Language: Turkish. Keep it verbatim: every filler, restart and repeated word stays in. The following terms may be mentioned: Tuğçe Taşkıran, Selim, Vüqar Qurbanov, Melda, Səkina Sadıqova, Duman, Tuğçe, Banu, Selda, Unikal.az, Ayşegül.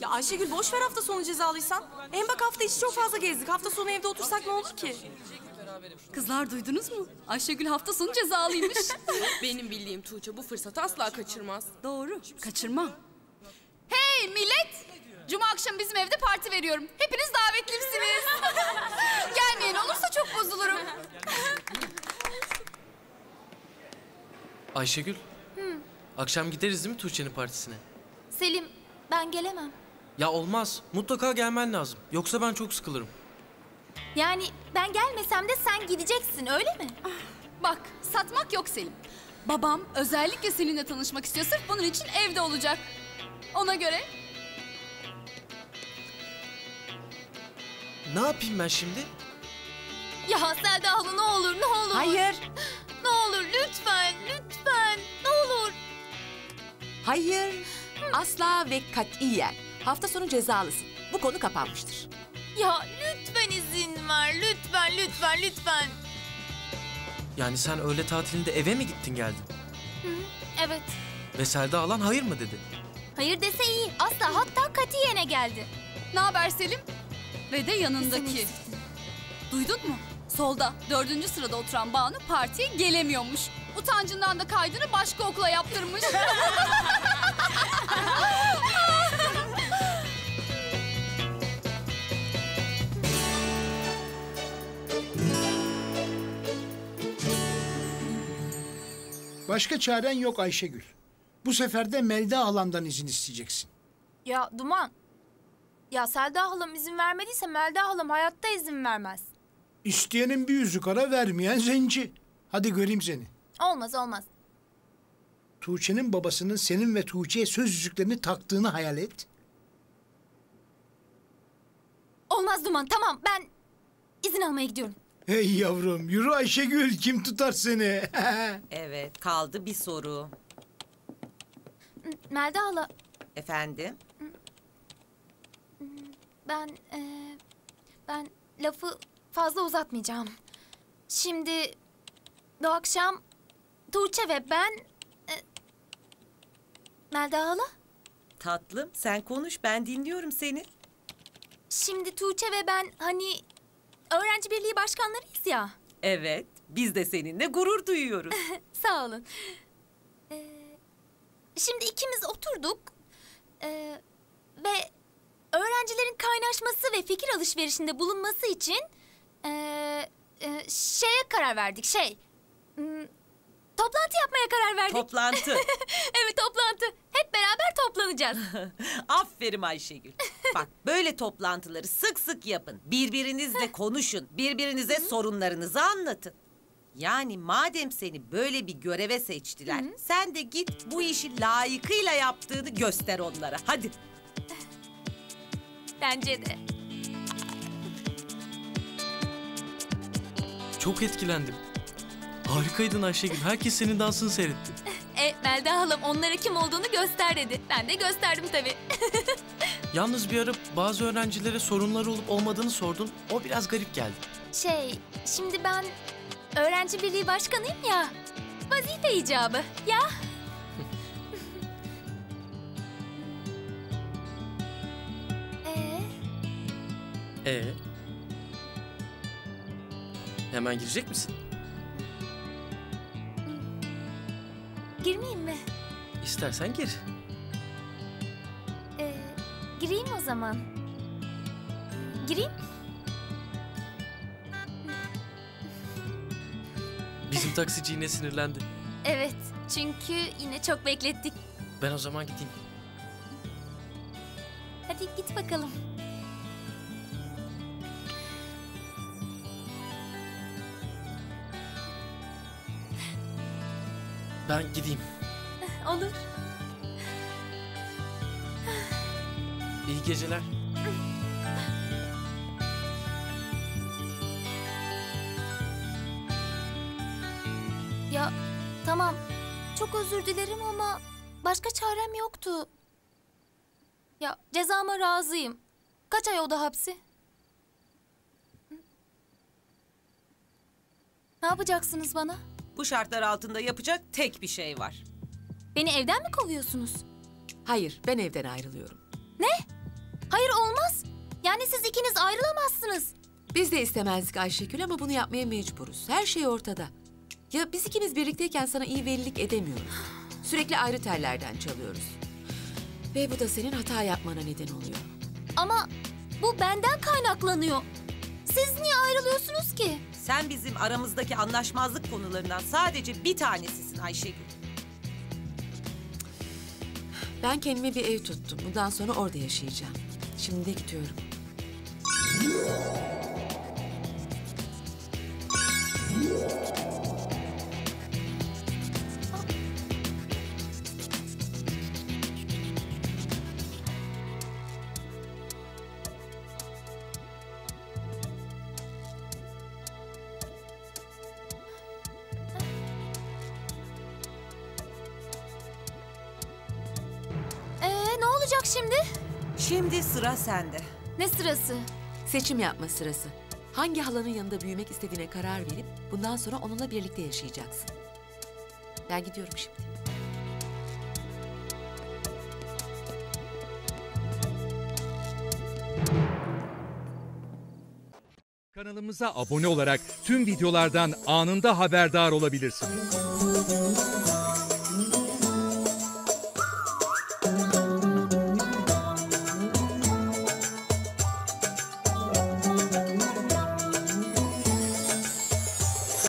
Ya Ayşegül boş ver hafta sonu cezalıysan. Hem bak hafta içi çok fazla gezdik. Hafta sonu evde otursak ne olur ki? Kızlar duydunuz mu? Ayşegül hafta sonu cezalıymış. Benim bildiğim Tuğçe bu fırsatı asla kaçırmaz. Doğru. Kaçırmam. Hey millet! Cuma akşamı bizim evde parti veriyorum. Hepiniz davetlisiniz. Gelmeyen olursa çok bozulurum. Ayşegül. Hı. Akşam gideriz değil mi Tuğçe'nin partisine? Selim, ben gelemem. Ya olmaz. Mutlaka gelmen lazım. Yoksa ben çok sıkılırım. Yani ben gelmesem de sen gideceksin, öyle mi? Ah, bak, satmak yok Selim. Babam özellikle seninle tanışmak istiyor. Sırf bunun için evde olacak. Ona göre... Ne yapayım ben şimdi? Ya Selda hala ne olur, ne olur. Hayır. Ne olur, lütfen, lütfen. Ne olur. Hayır. Hı. Asla ve katiyen. Hafta sonu cezalısın. Bu konu kapanmıştır. Ya lütfen izin ver, lütfen, lütfen, lütfen. Yani sen öğle tatilinde eve mi gittin geldin? Hı, evet. Ve Selda alan hayır mı dedi? Hayır dese iyi. Asla, hatta katiyene geldi. Ne haber Selim? Ve de yanındaki. Duydun mu? Solda dördüncü sırada oturan Banu partiye gelemiyormuş. Utancından da kaydını başka okula yaptırmış. Başka çaren yok Ayşegül. Bu sefer de Melda halamdan izin isteyeceksin. Ya Duman, ya Selda halam izin vermediyse Melda halam hayatta izin vermez. İsteyenin bir yüzü kara, vermeyen zenci. Hadi göreyim seni. Olmaz olmaz. Tuğçe'nin babasının senin ve Tuğçe'ye söz yüzüklerini taktığını hayal et. Olmaz Duman, tamam ben izin almaya gidiyorum. Hey yavrum, yürü Ayşegül, kim tutar seni? Evet, kaldı bir soru. Melda hala. Efendim? Ben, e, ben lafı fazla uzatmayacağım. Şimdi bu akşam Tuğçe ve ben... E, Melda hala? Tatlım, sen konuş, ben dinliyorum seni. Şimdi Tuğçe ve ben hani... Öğrenci Birliği Başkanlarıyız ya. Evet, biz de seninle gurur duyuyoruz. Sağ olun. Ee, şimdi ikimiz oturduk. Ee, ve öğrencilerin kaynaşması ve fikir alışverişinde bulunması için... E, e, ...şeye karar verdik, şey... Toplantı yapmaya karar verdik. Toplantı. Evet, toplantı. Hep beraber toplanacağız. Aferin Ayşegül. Bak, böyle toplantıları sık sık yapın. Birbirinizle konuşun. Birbirinize Hı -hı. sorunlarınızı anlatın. Yani madem seni böyle bir göreve seçtiler... Hı -hı. ...sen de git bu işi layıkıyla yaptığını göster onlara. Hadi. Bence de. Çok etkilendim. Harikaydın Ayşegül. Herkes senin dansını seyretti. E, Melda halam onlara kim olduğunu göster dedi. Ben de gösterdim tabii. Yalnız bir ara bazı öğrencilere sorunları olup olmadığını sordun. O biraz garip geldi. Şey, şimdi ben öğrenci birliği başkanıyım ya. Vazife icabı ya. Ee? Ee? Hemen girecek misin? Girmeyeyim mi? İstersen gir. Ee, gireyim o zaman. Gireyim. Bizim taksici yine sinirlendi. Evet, çünkü yine çok beklettik. Ben o zaman gideyim. Hadi git bakalım. Ben gideyim. Olur. İyi geceler. Ya tamam. Çok özür dilerim ama başka çarem yoktu. Ya cezama razıyım. Kaç ay oda hapsi? Ne yapacaksınız bana? Bu şartlar altında yapacak tek bir şey var. Beni evden mi kovuyorsunuz? Hayır, ben evden ayrılıyorum. Ne? Hayır, olmaz. Yani siz ikiniz ayrılamazsınız. Biz de istemezdik Ayşegül ama bunu yapmaya mecburuz. Her şey ortada. Ya biz ikimiz birlikteyken sana iyi velilik edemiyoruz. Sürekli ayrı tellerden çalıyoruz. Ve bu da senin hata yapmana neden oluyor. Ama bu benden kaynaklanıyor. Siz niye ayrılıyorsunuz ki? Sen bizim aramızdaki anlaşmazlık konularından sadece bir tanesisin Ayşegül. Ben kendime bir ev tuttum. Bundan sonra orada yaşayacağım. Şimdi de gidiyorum. Şimdi? Şimdi sıra sende. Ne sırası? Seçim yapma sırası. Hangi halanın yanında büyümek istediğine karar verip bundan sonra onunla birlikte yaşayacaksın. Ben gidiyorum şimdi. Kanalımıza abone olarak tüm videolardan anında haberdar olabilirsiniz.